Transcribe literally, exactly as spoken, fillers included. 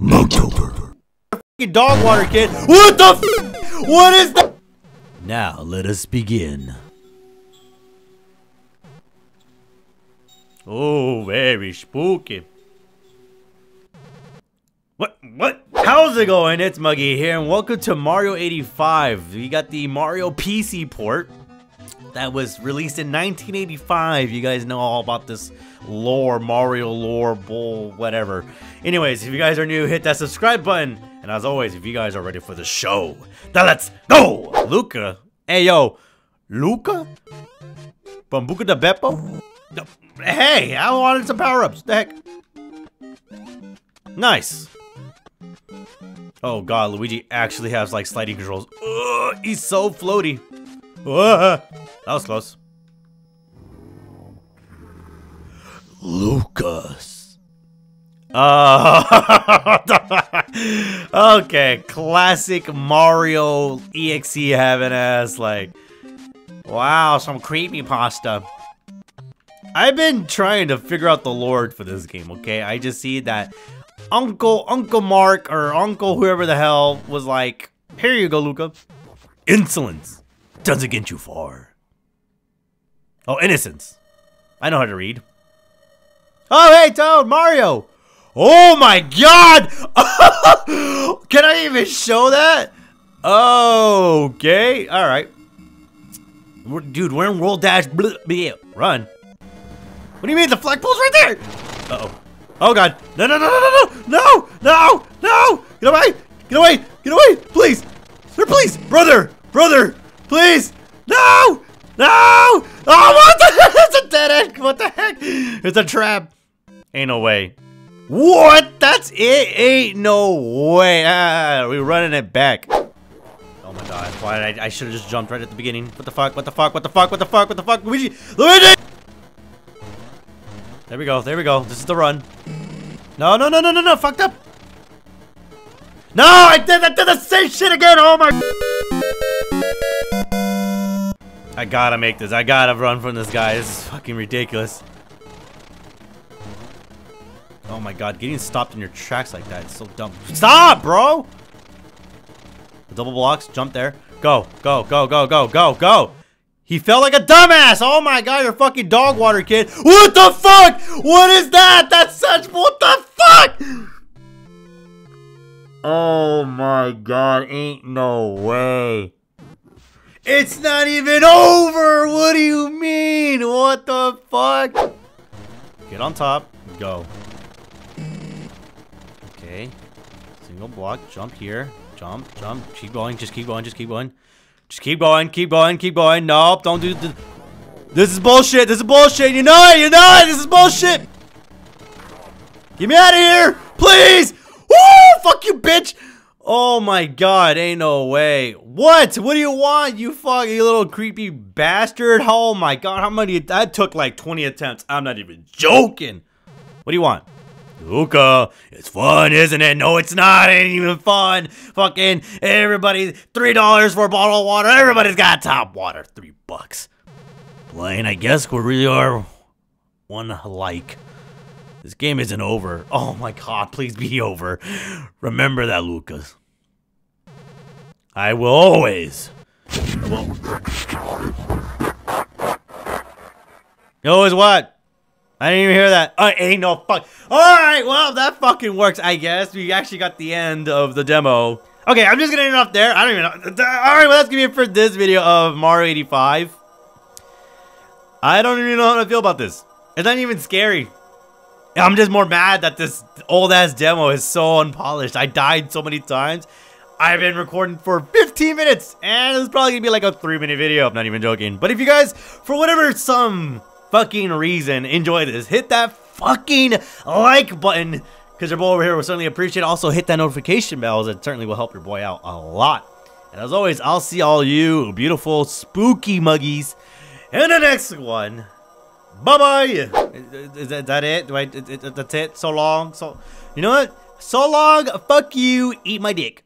Motober. Dog water, kid. What the f? What is that? Now let us begin. Oh, very spooky. What? What? How's it going? It's Muggy here, and welcome to Mario eighty-five. We got the Mario P C port that was released in nineteen eighty-five. You guys know all about this lore, Mario lore, bull, whatever. Anyways, if you guys are new, hit that subscribe button. And as always, if you guys are ready for the show, then let's go! Luca? Hey, yo. Luca? Bambuca da Beppo? Hey, I wanted some power-ups. The heck? Nice. Oh god, Luigi actually has like sliding controls. Ugh, he's so floaty. Ugh, that was close. Lucas. Uh, okay, classic Mario E X E having ass like. Wow, some creepypasta. I've been trying to figure out the lore for this game, okay? I just see that Uncle, Uncle Mark, or Uncle whoever the hell was like, here you go, Luca. Insolence doesn't get you far. Oh, innocence. I know how to read. Oh, hey, Toad, Mario. Oh, my God. Can I even show that? Okay. All right. We're, dude, we're in World Dash. Blah, blah, run. What do you mean? The flagpole's right there. Uh-oh. Oh god! No! No! No! No! No! No! No! No! Get away! Get away! Get away! Please! Sir, please! Brother! Brother! Please! No! No! Oh, what the heck? It's a dead end! What the heck? It's a trap! Ain't no way! What? That's it? Ain't no way! Ah, we're running it back! Oh my god! Why? I, I should have just jumped right at the beginning. What the fuck? What the fuck? What the fuck? What the fuck? What the fuck? Luigi! Luigi! There we go, there we go. This is the run. No, no, no, no, no, no, fucked up. No, I did, I did the same shit again, oh my. I gotta make this, I gotta run from this guy. This is fucking ridiculous. Oh my god, getting stopped in your tracks like that is so dumb. Stop, bro! The double blocks, jump there. Go, go, go, go, go, go, go. He felt like a dumbass! Oh my god, you're fucking dog water, kid! What the fuck?! What is that?! That's such- What the fuck?! Oh my god, ain't no way. It's not even over! What do you mean?! What the fuck?! Get on top, go. Okay. Single block, jump here. Jump, jump, keep going, just keep going, just keep going. Just keep going, keep going, keep going. Nope, don't do this. This is bullshit. This is bullshit. You know it. You know it. This is bullshit. Get me out of here, please. Woo! Fuck you, bitch. Oh my god, ain't no way. What? What do you want? You fucking little creepy bastard. Oh my god, how many? That took like twenty attempts. I'm not even joking. What do you want? Luca, it's fun, isn't it? No, it's not. It ain't even fun. Fucking everybody, three dollars for a bottle of water. Everybody's got top water, three bucks. Blaine, I guess we really are one alike. This game isn't over. Oh my god, please be over. Remember that, Lucas. I will always. I will. Always what? I didn't even hear that. I uh, ain't no fuck. Alright, well, that fucking works, I guess. We actually got the end of the demo. Okay, I'm just gonna end it off there. I don't even know. Alright, well, that's gonna be it for this video of Mario eighty-five. I don't even know how to feel about this. It's not even scary. I'm just more mad that this old-ass demo is so unpolished. I died so many times. I've been recording for fifteen minutes, and it's probably gonna be like a three minute video. I'm not even joking. But if you guys, for whatever some... fucking reason, enjoy this. Hit that fucking like button because your boy over here will certainly appreciate it. Also, hit that notification bell, as it certainly will help your boy out a lot. And as always, I'll see all you beautiful, spooky muggies in the next one. Bye bye. Is, is, is that it? Do I, is, is, that's it? So long. So, you know what? So long. Fuck you. Eat my dick.